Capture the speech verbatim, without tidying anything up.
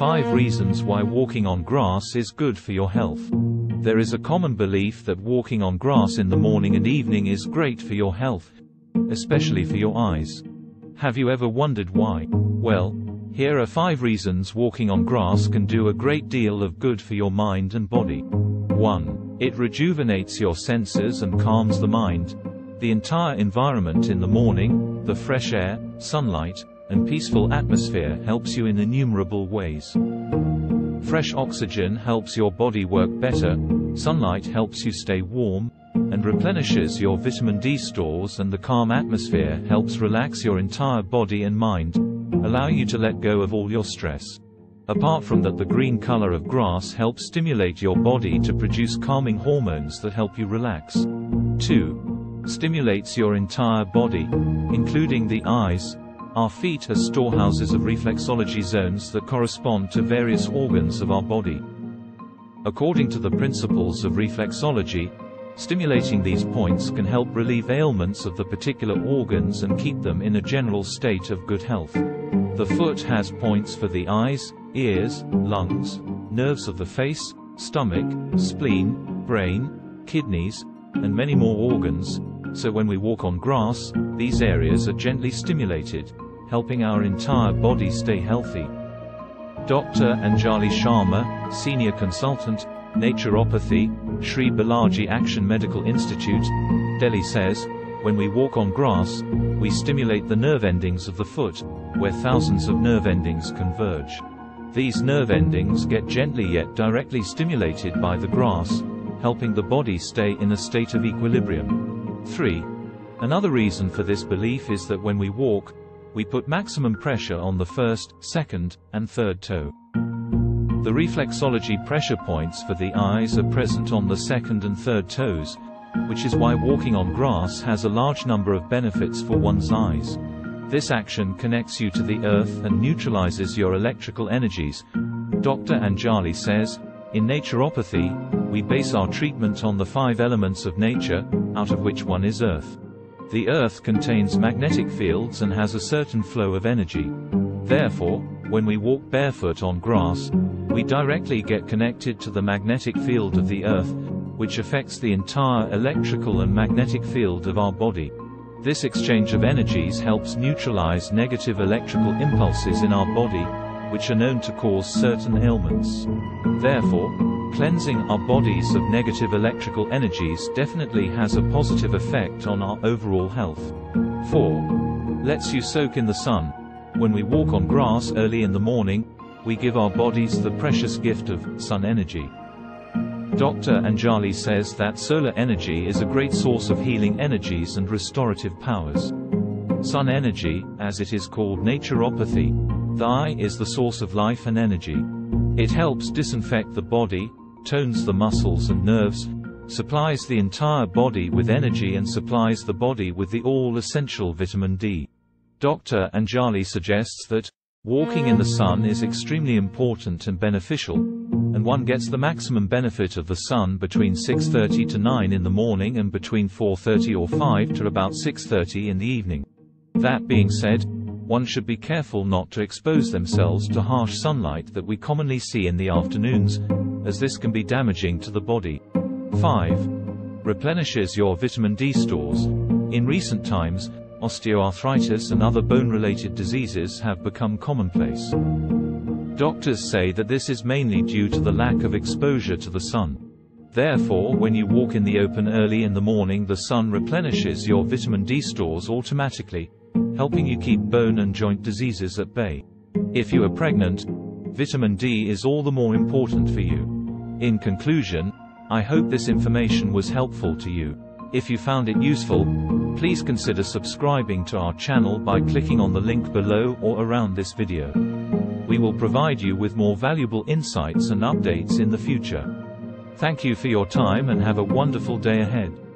five reasons why walking on grass is good for your health. There is a common belief that walking on grass in the morning and evening is great for your health, especially for your eyes. Have you ever wondered why? Well, here are five reasons walking on grass can do a great deal of good for your mind and body. one. It rejuvenates your senses and calms the mind. The entire environment in the morning, the fresh air, sunlight, and peaceful atmosphere helps you in innumerable ways. Fresh oxygen helps your body work better, sunlight helps you stay warm, and replenishes your vitamin D stores, and the calm atmosphere helps relax your entire body and mind, allow you to let go of all your stress. Apart from that, the green color of grass helps stimulate your body to produce calming hormones that help you relax. two. Stimulates your entire body, including the eyes. Our feet are storehouses of reflexology zones that correspond to various organs of our body. According to the principles of reflexology, stimulating these points can help relieve ailments of the particular organs and keep them in a general state of good health. The foot has points for the eyes, ears, lungs, nerves of the face, stomach, spleen, brain, kidneys, and many more organs. So when we walk on grass, these areas are gently stimulated, helping our entire body stay healthy. Doctor Anjali Sharma, Senior Consultant, Naturopathy, Sri Balaji Action Medical Institute, Delhi says, when we walk on grass, we stimulate the nerve endings of the foot, where thousands of nerve endings converge. These nerve endings get gently yet directly stimulated by the grass, helping the body stay in a state of equilibrium. three. Another reason for this belief is that when we walk, we put maximum pressure on the first, second, and third toe. The reflexology pressure points for the eyes are present on the second and third toes, which is why walking on grass has a large number of benefits for one's eyes. This action connects you to the earth and neutralizes your electrical energies. Doctor Anjali says, in naturopathy, we base our treatment on the five elements of nature, out of which one is earth. The earth contains magnetic fields and has a certain flow of energy. Therefore, when we walk barefoot on grass, we directly get connected to the magnetic field of the earth, which affects the entire electrical and magnetic field of our body. This exchange of energies helps neutralize negative electrical impulses in our body, which are known to cause certain ailments. Therefore, cleansing our bodies of negative electrical energies definitely has a positive effect on our overall health. four. Lets you soak in the sun. When we walk on grass early in the morning, we give our bodies the precious gift of sun energy. Doctor Anjali says that solar energy is a great source of healing energies and restorative powers. Sun energy, as it is called naturopathy, the eye is the source of life and energy. It helps disinfect the body, tones the muscles and nerves, supplies the entire body with energy, and supplies the body with the all-essential vitamin D. Doctor Anjali suggests that walking in the sun is extremely important and beneficial, and one gets the maximum benefit of the sun between six thirty to nine in the morning and between four thirty or five to about six thirty in the evening. That being said, one should be careful not to expose themselves to harsh sunlight that we commonly see in the afternoons, as this can be damaging to the body. five. Replenishes your vitamin D stores. In recent times, osteoarthritis and other bone-related diseases have become commonplace. Doctors say that this is mainly due to the lack of exposure to the sun. Therefore, when you walk in the open early in the morning, the sun replenishes your vitamin D stores automatically, helping you keep bone and joint diseases at bay. If you are pregnant, vitamin D is all the more important for you. In conclusion, I hope this information was helpful to you. If you found it useful, please consider subscribing to our channel by clicking on the link below or around this video. We will provide you with more valuable insights and updates in the future. Thank you for your time and have a wonderful day ahead.